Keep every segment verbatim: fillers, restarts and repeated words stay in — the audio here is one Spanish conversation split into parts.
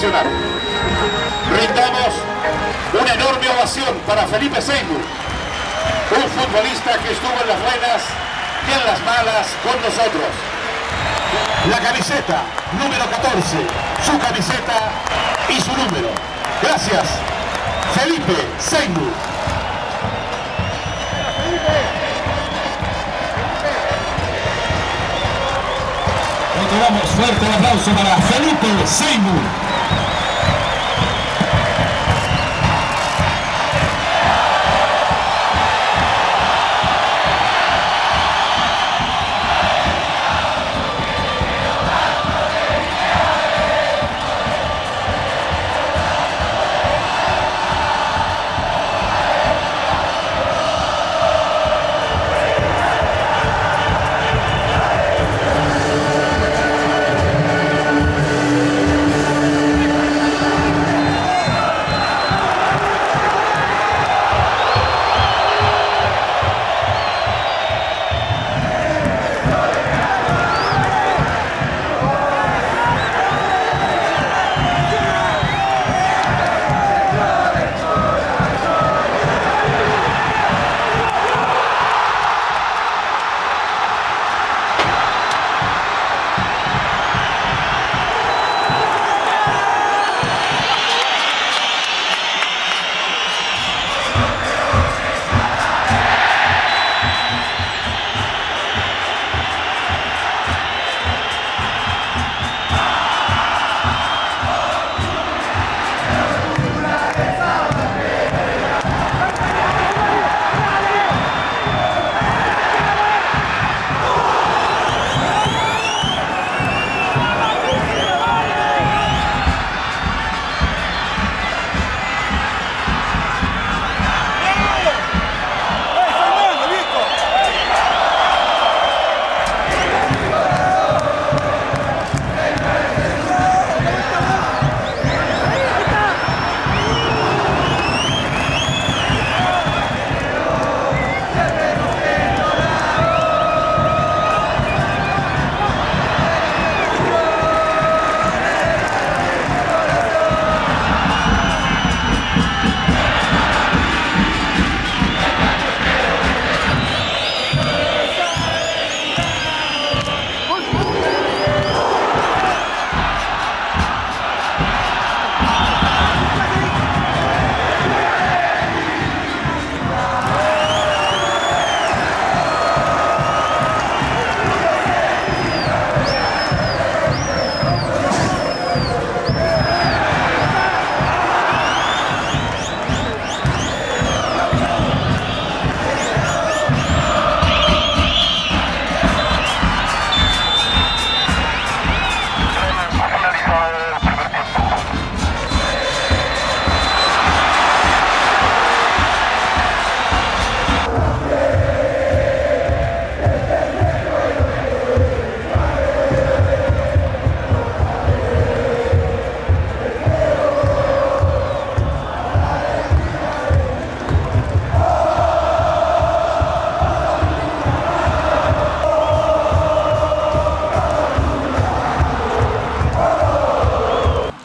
Nacional. Rindamos una enorme ovación para Felipe Seymour, un futbolista que estuvo en las buenas y en las malas con nosotros. La camiseta número catorce, su camiseta y su número. Gracias, Felipe Seymour. Damos fuerte el aplauso para Felipe Seymour.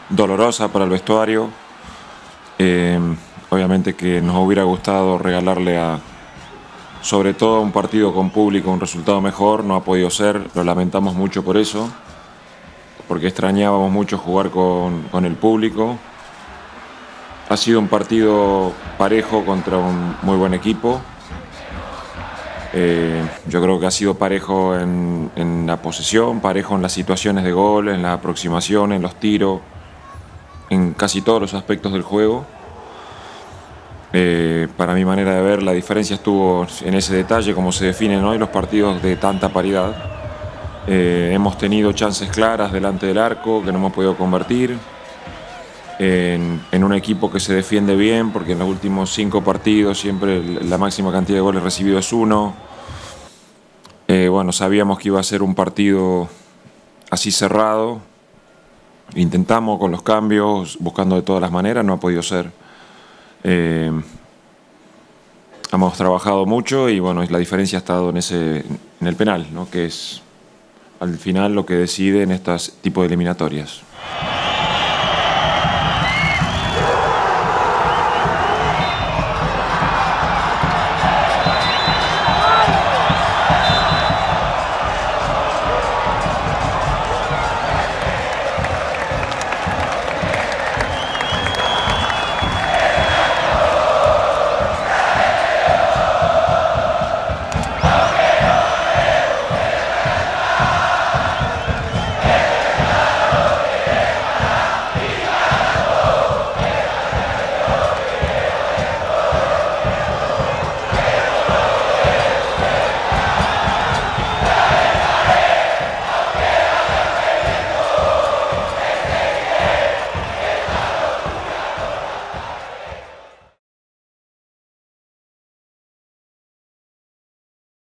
Dolorosa para el vestuario, eh, obviamente que nos hubiera gustado regalarle a, sobre todo a un partido con público, un resultado mejor. No ha podido ser, lo lamentamos mucho por eso, porque extrañábamos mucho jugar con, con el público. Ha sido un partido parejo contra un muy buen equipo, eh, yo creo que ha sido parejo en, en la posesión, parejo en las situaciones de gol, en las aproximaciones, en los tiros, en casi todos los aspectos del juego. Eh, para mi manera de ver, la diferencia estuvo en ese detalle, como se definen hoy los partidos de tanta paridad. Eh, hemos tenido chances claras delante del arco que no hemos podido convertir, en, en un equipo que se defiende bien, porque en los últimos cinco partidos siempre la máxima cantidad de goles recibidos es uno. Eh, bueno, sabíamos que iba a ser un partido así cerrado. Intentamos con los cambios, buscando de todas las maneras, no ha podido ser. Eh, hemos trabajado mucho y bueno, la diferencia ha estado en, ese, en el penal, ¿no? Que es al final lo que decide en este tipo de eliminatorias.